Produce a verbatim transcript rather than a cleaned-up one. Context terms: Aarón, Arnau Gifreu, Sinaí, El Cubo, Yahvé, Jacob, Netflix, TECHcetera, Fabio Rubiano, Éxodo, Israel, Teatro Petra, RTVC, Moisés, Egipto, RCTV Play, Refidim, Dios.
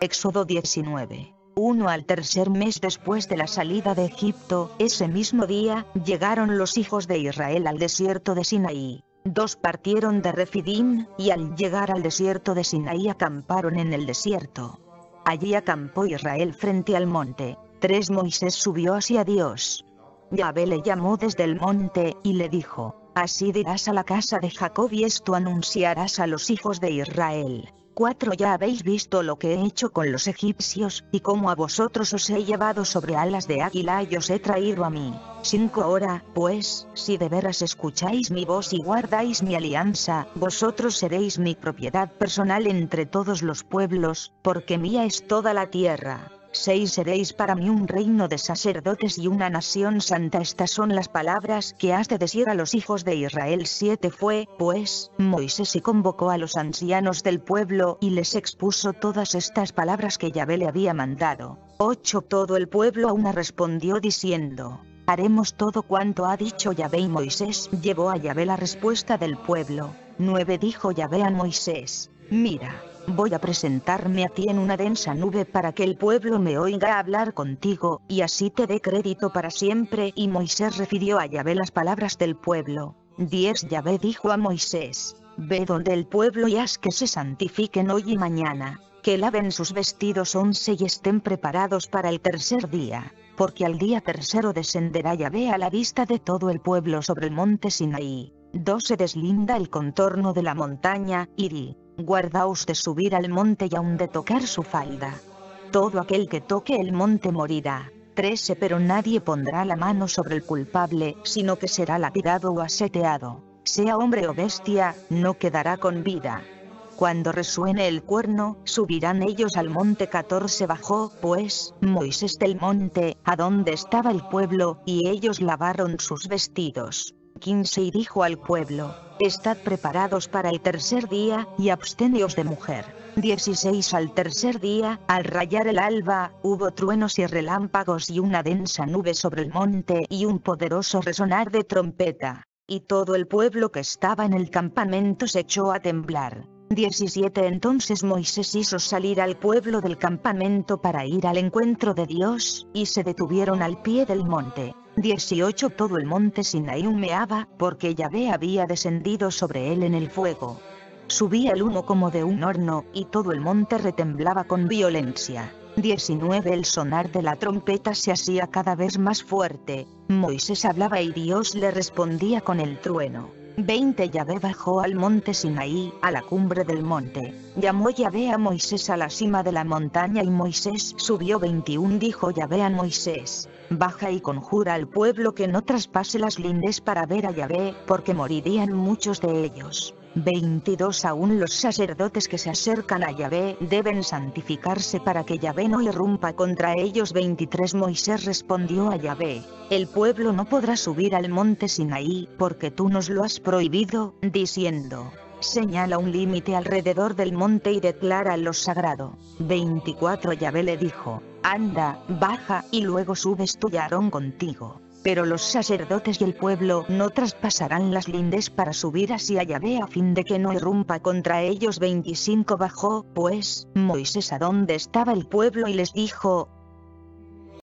Éxodo diecinueve. uno Al tercer mes después de la salida de Egipto, ese mismo día, llegaron los hijos de Israel al desierto de Sinaí. Dos partieron de Refidim, y al llegar al desierto de Sinaí acamparon en el desierto. Allí acampó Israel frente al monte. tres Moisés subió hacia Dios. Yahvé le llamó desde el monte, y le dijo: así dirás a la casa de Jacob y esto anunciarás a los hijos de Israel. cuatro Ya habéis visto lo que he hecho con los egipcios, y cómo a vosotros os he llevado sobre alas de águila y os he traído a mí. cinco Ahora, pues, si de veras escucháis mi voz y guardáis mi alianza, vosotros seréis mi propiedad personal entre todos los pueblos, porque mía es toda la tierra. seis Seréis para mí un reino de sacerdotes y una nación santa. Estas son las palabras que has de decir a los hijos de Israel. siete Fue, pues, Moisés y convocó a los ancianos del pueblo y les expuso todas estas palabras que Yahvé le había mandado. ocho Todo el pueblo a una respondió diciendo: haremos todo cuanto ha dicho Yahvé, y Moisés llevó a Yahvé la respuesta del pueblo. nueve Dijo Yahvé a Moisés: mira, voy a presentarme a ti en una densa nube para que el pueblo me oiga hablar contigo, y así te dé crédito para siempre. Y Moisés refirió a Yahvé las palabras del pueblo. diez Yahvé dijo a Moisés: ve donde el pueblo y haz que se santifiquen hoy y mañana, que laven sus vestidos. once Y estén preparados para el tercer día, porque al día tercero descenderá Yahvé a la vista de todo el pueblo sobre el monte Sinaí. doce Deslinda el contorno de la montaña, y di: guardaos de subir al monte y aun de tocar su falda. Todo aquel que toque el monte morirá. trece Pero nadie pondrá la mano sobre el culpable, sino que será lapidado o aseteado. Sea hombre o bestia, no quedará con vida. Cuando resuene el cuerno, subirán ellos al monte. catorce Bajó, pues, Moisés del monte, a donde estaba el pueblo, y ellos lavaron sus vestidos. quince Y dijo al pueblo: estad preparados para el tercer día, y absteneos de mujer. dieciséis Al tercer día, al rayar el alba, hubo truenos y relámpagos y una densa nube sobre el monte y un poderoso resonar de trompeta, y todo el pueblo que estaba en el campamento se echó a temblar. diecisiete Entonces Moisés hizo salir al pueblo del campamento para ir al encuentro de Dios, y se detuvieron al pie del monte. dieciocho Todo el monte Sinaí humeaba, porque Yahvé había descendido sobre él en el fuego. Subía el humo como de un horno, y todo el monte retemblaba con violencia. diecinueve El sonar de la trompeta se hacía cada vez más fuerte. Moisés hablaba y Dios le respondía con el trueno. veinte Yahvé bajó al monte Sinaí, a la cumbre del monte. Llamó Yahvé a Moisés a la cima de la montaña y Moisés subió. veintiuno Dijo Yahvé a Moisés: baja y conjura al pueblo que no traspase las lindes para ver a Yahvé, porque morirían muchos de ellos. veintidós Aún los sacerdotes que se acercan a Yahvé deben santificarse para que Yahvé no irrumpa contra ellos. veintitrés Moisés respondió a Yahvé: el pueblo no podrá subir al monte Sinaí, porque tú nos lo has prohibido, diciendo: señala un límite alrededor del monte y declara lo sagrado. veinticuatro Yahvé le dijo: anda, baja, y luego subes tú y Aarón contigo. Pero los sacerdotes y el pueblo no traspasarán las lindes para subir hacia Yahvé a fin de que no irrumpa contra ellos. veinticinco Bajó, pues, Moisés a donde estaba el pueblo y les dijo: